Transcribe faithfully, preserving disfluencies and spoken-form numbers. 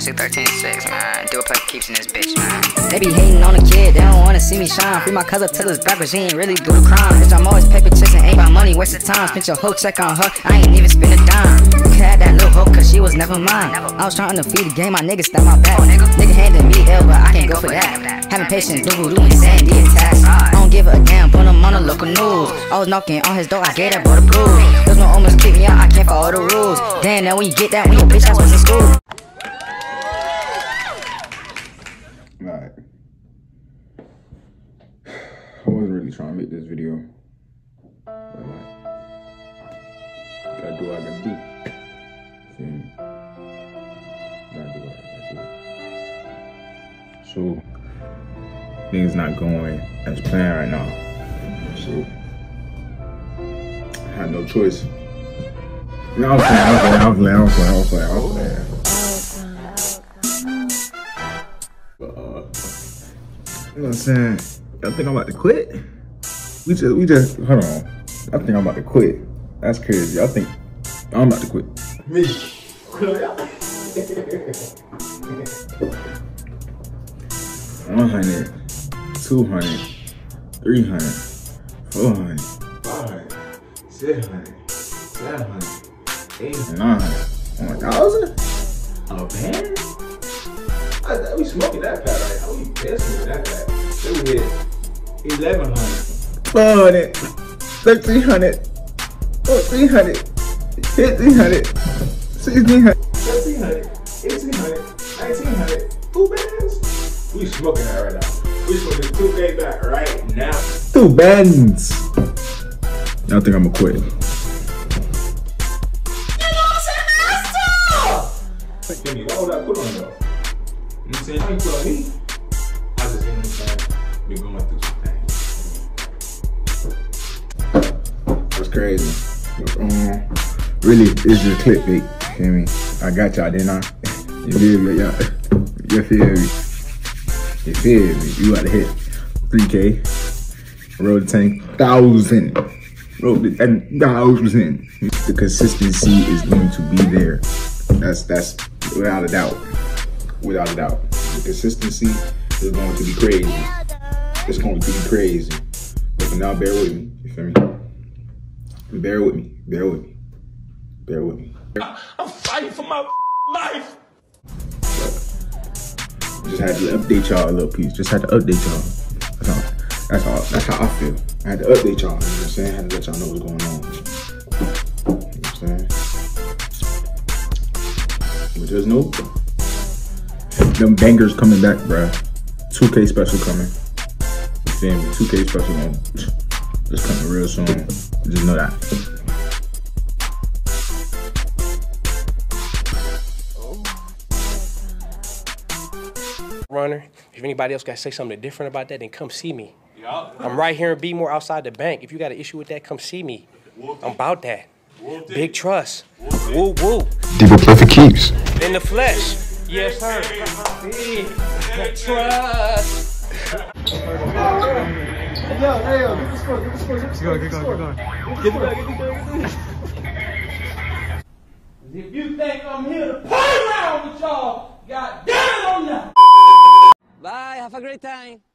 one, two, thirteen, six, man. Do a play keeps in this bitch, man. They be hating on a kid, they don't wanna see me shine. Free my cousin till it's back, but she ain't really do the crime. Bitch, I'm always paper chasing, ain't my money, waste of time. Spent your whole check on her, I ain't even spend a dime. Had that little hoe, cause she was never mine. I was trying to feed the game, my niggas stabbed my back. Nigga handed me ill, but I can't go for that. Having patience, doo doo insanity attacks. I don't give a damn, put him on the local news. I was knocking on his door, I gave that boy the blues. There's no omens, kick me out, I can't follow the rules. Damn, now when you get that, when your bitch ass was in school. Alright, I wasn't really trying to make this video, but like, gotta do what I gotta do. See me? Gotta do what I gotta do. So, things not going as planned right now. So, I had no choice. No, I'm playing, I'm playing, I'm playing, I'm playing, I'm playing, I'm playing. You know what I'm saying? Y'all think I'm about to quit? We just, we just, hold on. I think I'm about to quit. That's crazy. Y'all think I'm about to quit. Me. one hundred, two hundred, three hundred, four hundred, five hundred, six hundred, seven hundred, eight hundred, nine hundred. Oh my thousand? A band? I, I be smoking that pack. Like, I be dancing with that pack. Look at this. eleven hundred, twelve hundred, thirteen hundred, fourteen hundred, fifteen hundred, sixteen hundred, seventeen hundred, eighteen hundred, nineteen hundred. Two bands? We smoking that right now. We smoking two day back right now. Two bands. Y'all think I'ma quit? Give me, what would I put on though? You saying I ain't put on me? I just ain't inside. Been going through some things. That's crazy. Um, really, it's just clickbait. Feel me? I got y'all, didn't I? You feel me? Y'all, you feel me? You feel me? You gotta hit three K. Road to ten thousand. Road to ten thousand. The consistency is going to be there. That's that's without a doubt. Without a doubt, the consistency is going to be crazy. It's going to be crazy. But for now, bear with me. You feel me? Bear with me. Bear with me. Bear with me. I'm fighting for my life. But just had to update y'all a little piece. Just had to update y'all. That's all. That's all. That's how I feel. I had to update y'all. You know what I'm saying? I had to let y'all know what's going on. You know what I'm saying? But just know. Them bangers coming back, bruh. two K special coming. You feel me? two K special on. It's coming real soon. Just know that. Runner, if anybody else got to say something different about that, then come see me. Yeah. I'm right here in B-more outside the bank. If you got an issue with that, come see me. I'm about that. Big trust. Woo woo. Deeper play for keeps. In the flesh. Yes, sir. Trust. Yo, hey, yo, get the score, get the score, get the score. Get the score, get the score. If you think I'm here to play around with y'all, goddamn it, I'm not. Bye, have a great time.